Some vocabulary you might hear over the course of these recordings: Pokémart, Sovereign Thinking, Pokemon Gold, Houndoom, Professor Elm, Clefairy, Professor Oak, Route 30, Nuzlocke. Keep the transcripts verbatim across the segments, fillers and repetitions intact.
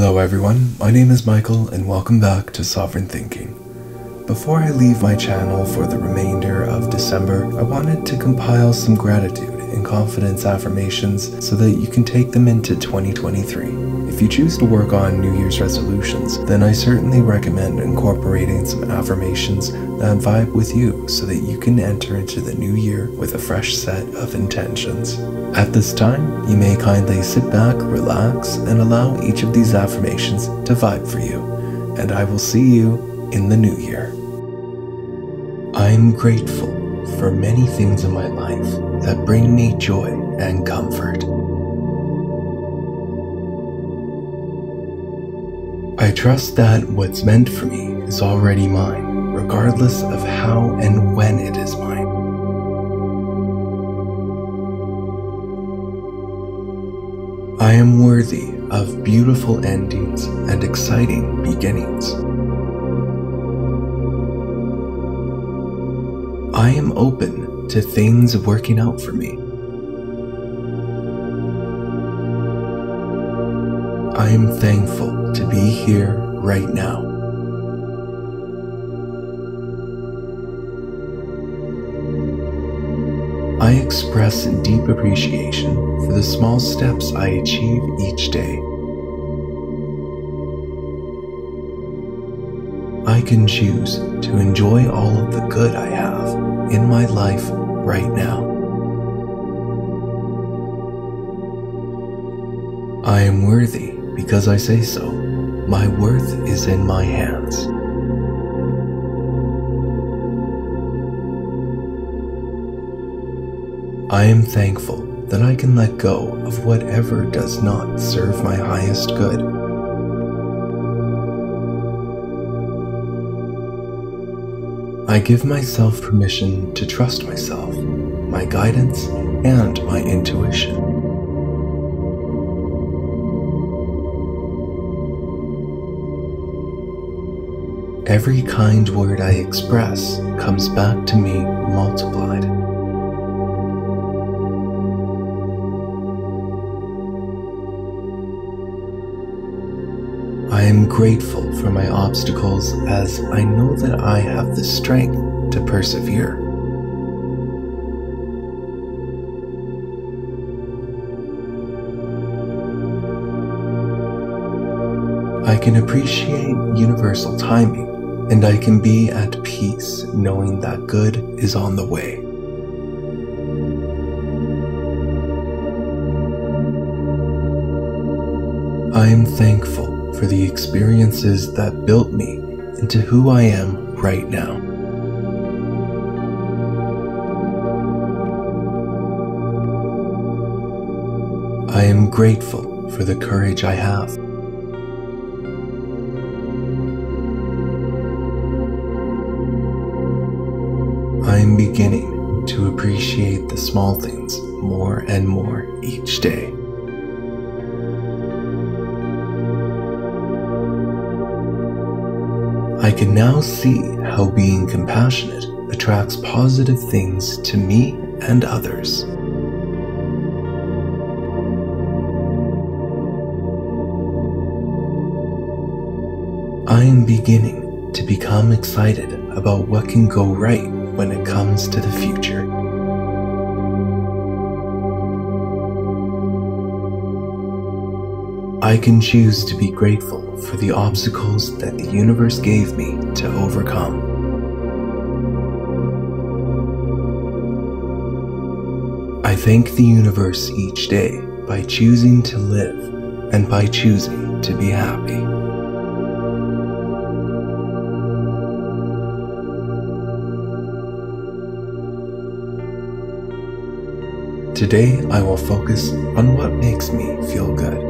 Hello everyone, my name is Michael and welcome back to Sovereign Thinking. Before I leave my channel for the remainder of December, I wanted to compile some gratitude and confidence affirmations so that you can take them into twenty twenty-three. If you choose to work on New Year's resolutions, then I certainly recommend incorporating some affirmations that vibe with you so that you can enter into the new year with a fresh set of intentions. At this time, you may kindly sit back, relax, and allow each of these affirmations to vibe for you, and I will see you in the new year. I am grateful for many things in my life that bring me joy and comfort. I trust that what's meant for me is already mine, regardless of how and when it is mine. I am worthy of beautiful endings and exciting beginnings. I am open to things working out for me. I am thankful to be here right now. I express deep appreciation for the small steps I achieve each day. I can choose to enjoy all of the good I have in my life right now. I am worthy because I say so. My worth is in my hands. I am thankful that I can let go of whatever does not serve my highest good. I give myself permission to trust myself, my guidance, and my intuition. Every kind word I express comes back to me multiplied. I am grateful for my obstacles as I know that I have the strength to persevere. I can appreciate universal timing, and I can be at peace knowing that good is on the way. I am thankful for the experiences that built me into who I am right now. I am grateful for the courage I have. I am beginning to appreciate the small things more and more each day. I can now see how being compassionate attracts positive things to me and others. I am beginning to become excited about what can go right when it comes to the future. I can choose to be grateful for the obstacles that the universe gave me to overcome. I thank the universe each day by choosing to live and by choosing to be happy. Today, I will focus on what makes me feel good.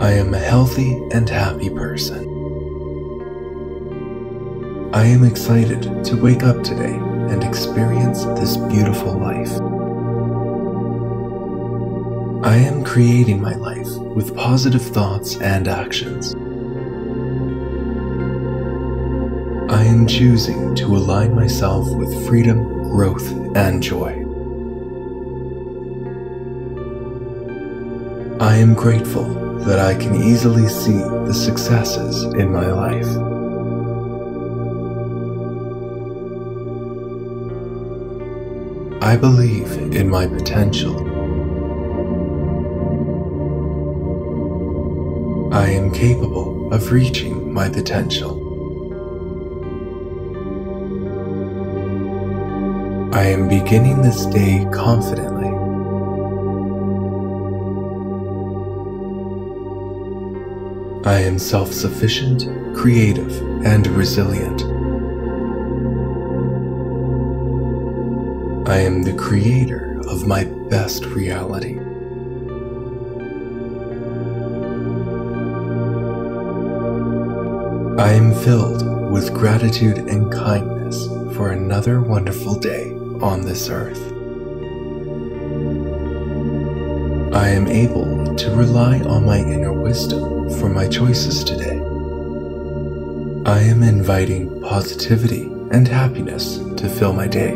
I am a healthy and happy person. I am excited to wake up today and experience this beautiful life. I am creating my life with positive thoughts and actions. I am choosing to align myself with freedom, growth, and joy. I I am grateful that I can easily see the successes in my life. I believe in my potential. I am capable of reaching my potential. I am beginning this day confidently. I am self-sufficient, creative, and resilient. I am the creator of my best reality. I am filled with gratitude and kindness for another wonderful day on this earth. I am able to rely on my inner wisdom for my choices today. I am inviting positivity and happiness to fill my day.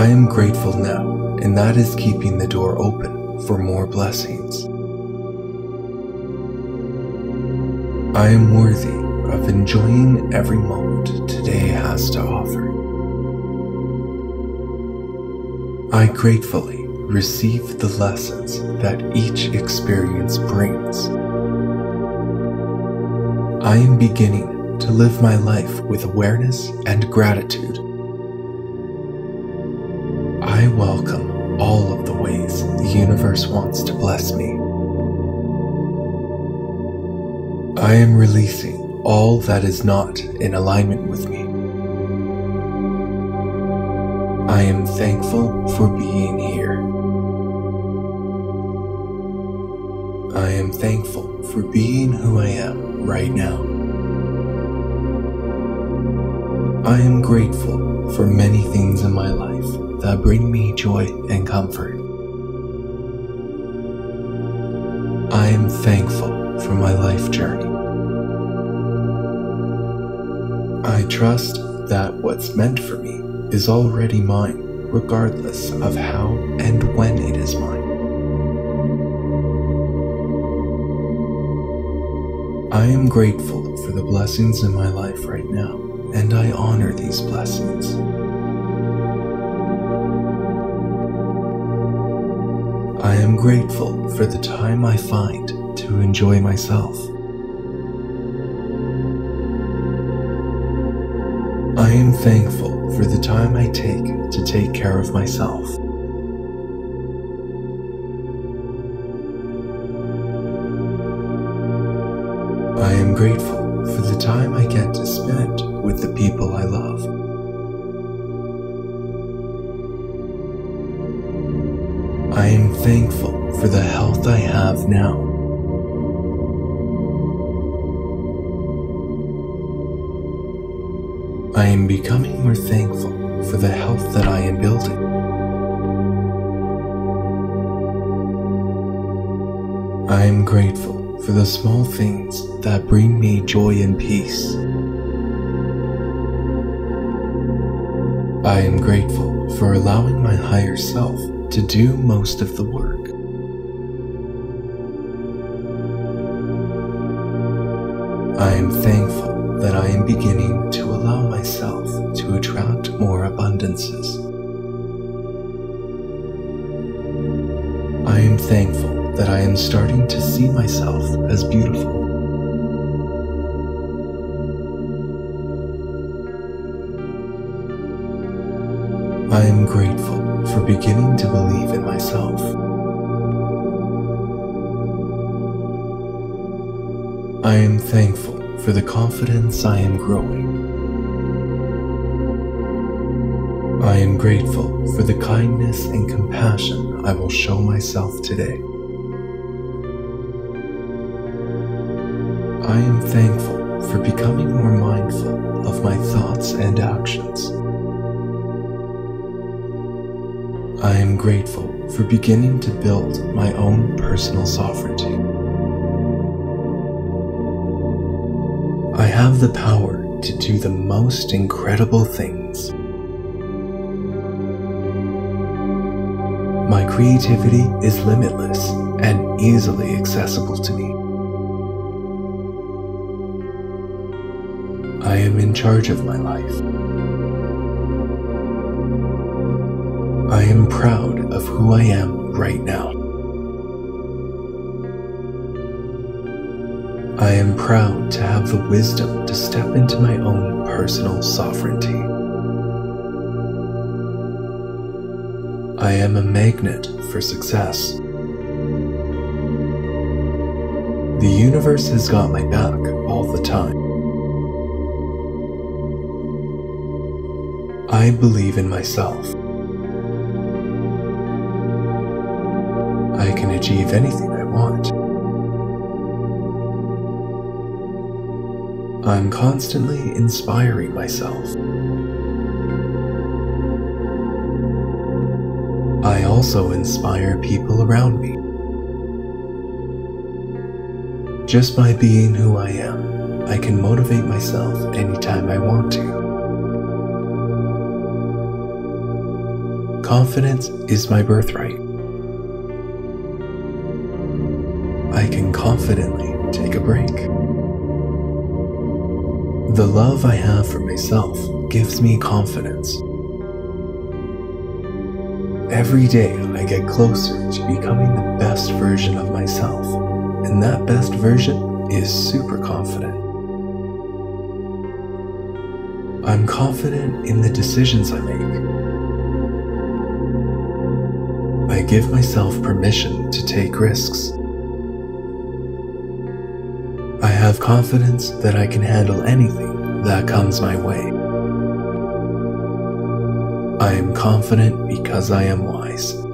I am grateful now, and that is keeping the door open for more blessings. I am worthy of enjoying every moment today has to offer. I gratefully receive the lessons that each experience brings. I am beginning to live my life with awareness and gratitude. I welcome all of the ways the universe wants to bless me. I am releasing all that is not in alignment with me. I am thankful for being here. I am thankful for being who I am right now. I am grateful for many things in my life that bring me joy and comfort. I am thankful for my life journey. I trust that what's meant for me is already mine, regardless of how and when it is mine. I am grateful for the blessings in my life right now, and I honor these blessings. I am grateful for the time I find to enjoy myself. I am thankful for the time I take to take care of myself. I am grateful for the time I get to spend with the people I love. I am thankful for the health I have now. I am becoming more thankful for the health that I am building. I am grateful for the small things that bring me joy and peace. I am grateful for allowing my higher self to do most of the work. I am thankful that I am beginning to allow myself to attract more abundances. I am thankful that I am starting to see myself as beautiful. I am grateful for beginning to believe in myself. I am thankful for the confidence I am growing. I am grateful for the kindness and compassion I will show myself today. I am thankful for becoming more mindful of my thoughts and actions. I am grateful for beginning to build my own personal sovereignty. I have the power to do the most incredible things. My creativity is limitless and easily accessible to me. I am in charge of my life. I am proud of who I am right now. I am proud to have the wisdom to step into my own personal sovereignty. I am a magnet for success. The universe has got my back all the time. I believe in myself. I can achieve anything I want. I'm constantly inspiring myself. I also inspire people around me. Just by being who I am, I can motivate myself anytime I want to. Confidence is my birthright. I can confidently take a break. The love I have for myself gives me confidence. Every day I get closer to becoming the best version of myself, and that best version is super confident. I'm confident in the decisions I make. I give myself permission to take risks. I have confidence that I can handle anything that comes my way. I am confident because I am wise.